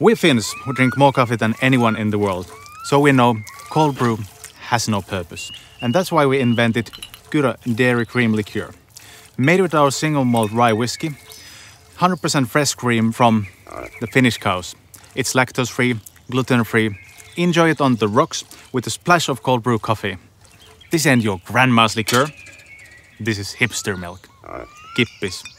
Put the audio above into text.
We Finns who drink more coffee than anyone in the world, so we know cold brew has no purpose. And that's why we invented Kyrö Dairy Cream Liqueur. Made with our single malt rye whiskey, 100% fresh cream from the Finnish cows. It's lactose-free, gluten-free. Enjoy it on the rocks with a splash of cold brew coffee. This ain't your grandma's liqueur. This is hipster milk. Kippis.